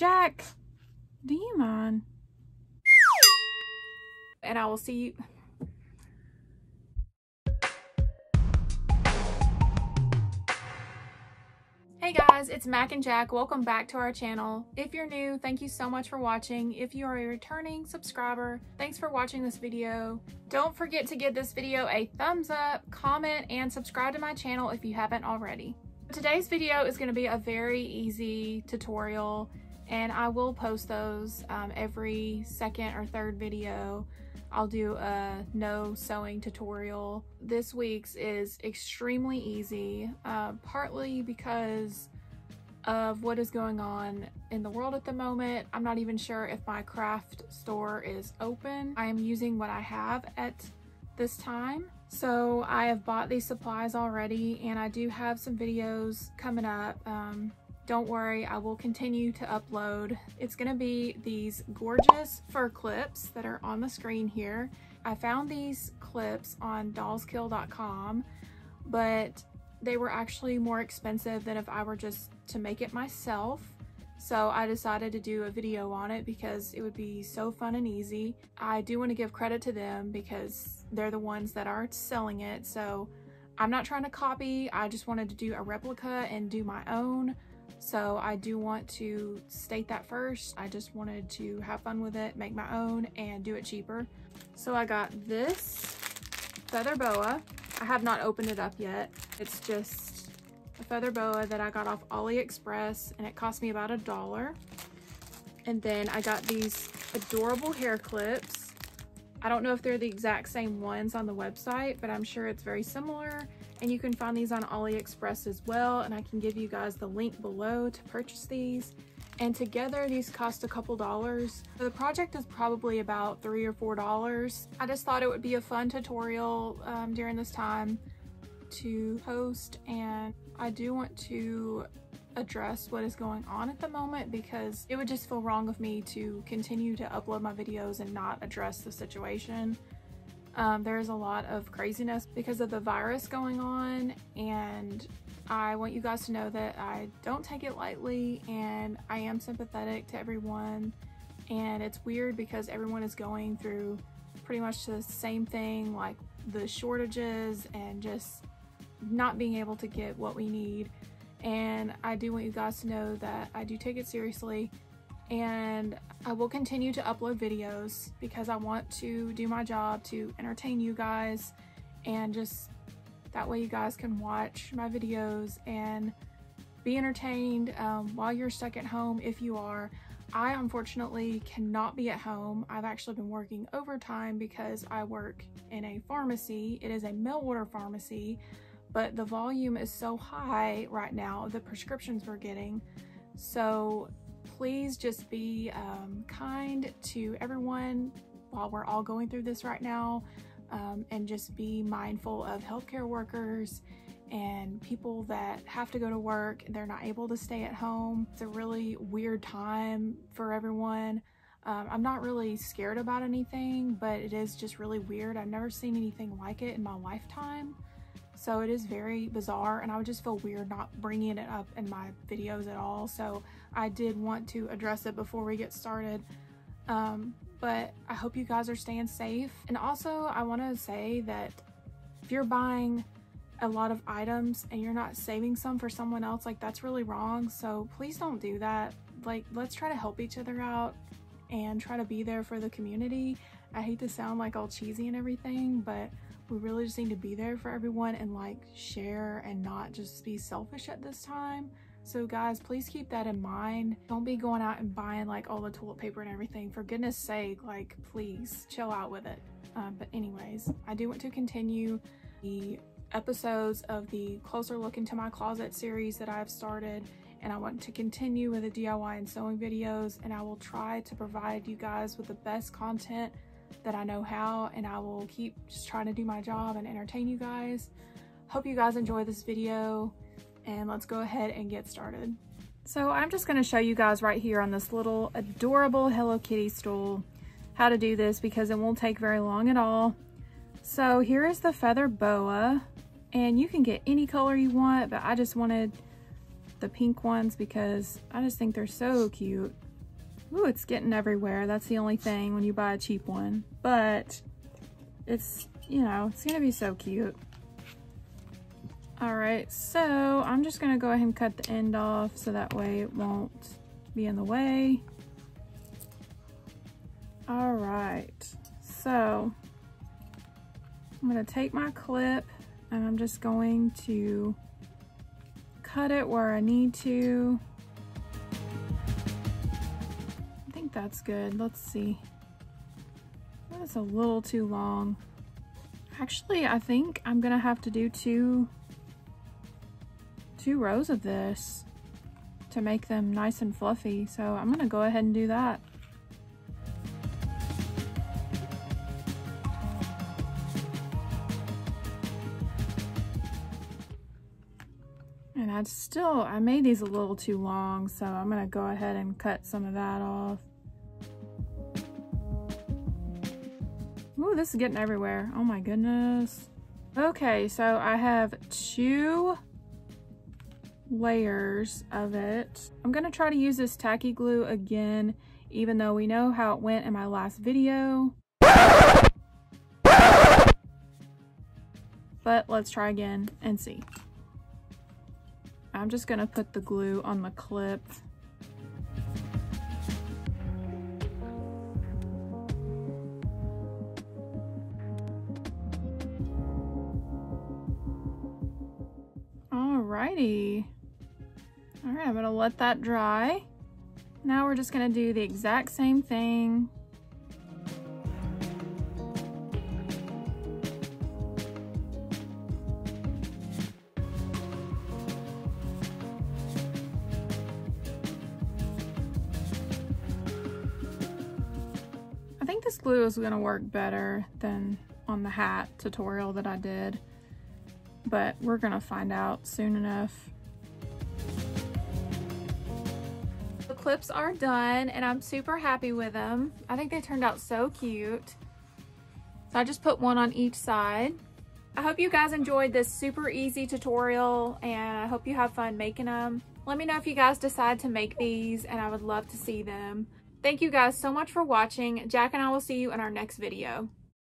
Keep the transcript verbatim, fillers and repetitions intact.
Jack, do you mind? And I will see you. Hey guys, it's Mac and Jack. Welcome back to our channel. If you're new, thank you so much for watching. If you are a returning subscriber, thanks for watching this video. Don't forget to give this video a thumbs up, comment, and subscribe to my channel if you haven't already. Today's video is going to be a very easy tutorial, and I will post those um, every second or third video. I'll do a no sewing tutorial. This week's is extremely easy, uh, partly because of what is going on in the world at the moment. I'm not even sure if my craft store is open. I am using what I have at this time. So I have bought these supplies already, and I do have some videos coming up. Um, Don't worry, I will continue to upload. It's gonna be these gorgeous fur clips that are on the screen here. I found these clips on dollskill dot com, but they were actually more expensive than if I were just to make it myself. So I decided to do a video on it because it would be so fun and easy. I do wanna give credit to them because they're the ones that are selling it. So I'm not trying to copy, I just wanted to do a replica and do my own. So I do want to state that first. I just wanted to have fun with it, make my own, and do it cheaper. So I got this feather boa. I have not opened it up yet. It's just a feather boa that I got off AliExpress, and it cost me about a dollar. And then I got these adorable hair clips. I don't know if they're the exact same ones on the website, but I'm sure it's very similar. And you can find these on AliExpress as well, and I can give you guys the link below to purchase these. And together these cost a couple dollars. So the project is probably about three or four dollars. I just thought it would be a fun tutorial um, during this time to post, and I do want to address what is going on at the moment because it would just feel wrong of me to continue to upload my videos and not address the situation. Um, there is a lot of craziness because of the virus going on, and I want you guys to know that I don't take it lightly, and I am sympathetic to everyone. And it's weird because everyone is going through pretty much the same thing, like the shortages and just not being able to get what we need. And I do want you guys to know that I do take it seriously, and I will continue to upload videos because I want to do my job to entertain you guys, and just that way you guys can watch my videos and be entertained um, while you're stuck at home if you are. I unfortunately cannot be at home. I've actually been working overtime because I work in a pharmacy. It is a Millwater pharmacy, but the volume is so high right now, the prescriptions we're getting. So please just be um, kind to everyone while we're all going through this right now, um, and just be mindful of healthcare workers and people that have to go to work. They're not able to stay at home. It's a really weird time for everyone. Um, I'm not really scared about anything, but it is just really weird. I've never seen anything like it in my lifetime. So it is very bizarre, and I would just feel weird not bringing it up in my videos at all. So I did want to address it before we get started. Um, but I hope you guys are staying safe. And also I want to say that if you're buying a lot of items and you're not saving some for someone else, like, that's really wrong. So please don't do that. Like, let's try to help each other out and try to be there for the community. I hate to sound like all cheesy and everything, but we really just need to be there for everyone and like share and not just be selfish at this time. So guys, please keep that in mind. Don't be going out and buying like all the toilet paper and everything. For goodness sake, like, please chill out with it. Um, but anyways, I do want to continue the episodes of the Closer Look Into My Closet series that I've started. And I want to continue with the D I Y and sewing videos. And I will try to provide you guys with the best content that I know how, and I will keep just trying to do my job and entertain you guys. Hope you guys enjoy this video, and let's go ahead and get started. So I'm just going to show you guys right here on this little adorable Hello Kitty stool how to do this, because it won't take very long at all. So here is the feather boa, and you can get any color you want, but I just wanted the pink ones because I just think they're so cute. Ooh, it's getting everywhere. That's the only thing when you buy a cheap one. But it's, you know, it's gonna be so cute. All right, so I'm just gonna go ahead and cut the end off so that way it won't be in the way. All right, so I'm gonna take my clip and I'm just going to cut it where I need to. I think that's good. Let's see. That's a little too long. Actually, I think I'm gonna have to do two two rows of this to make them nice and fluffy. So I'm gonna go ahead and do that. And I still, I made these a little too long, so I'm gonna go ahead and cut some of that off. Ooh, this is getting everywhere. Oh my goodness. Okay, so I have two layers of it. I'm gonna try to use this tacky glue again, even though we know how it went in my last video. But let's try again and see. I'm just gonna put the glue on the clip. Alrighty. Alright, I'm gonna let that dry. Now we're just gonna do the exact same thing. I think this glue is going to work better than on the hat tutorial that I did, but we're going to find out soon enough. The clips are done and I'm super happy with them. I think they turned out so cute. So I just put one on each side. I hope you guys enjoyed this super easy tutorial and I hope you have fun making them. Let me know if you guys decide to make these and I would love to see them. Thank you guys so much for watching. Jack and I will see you in our next video.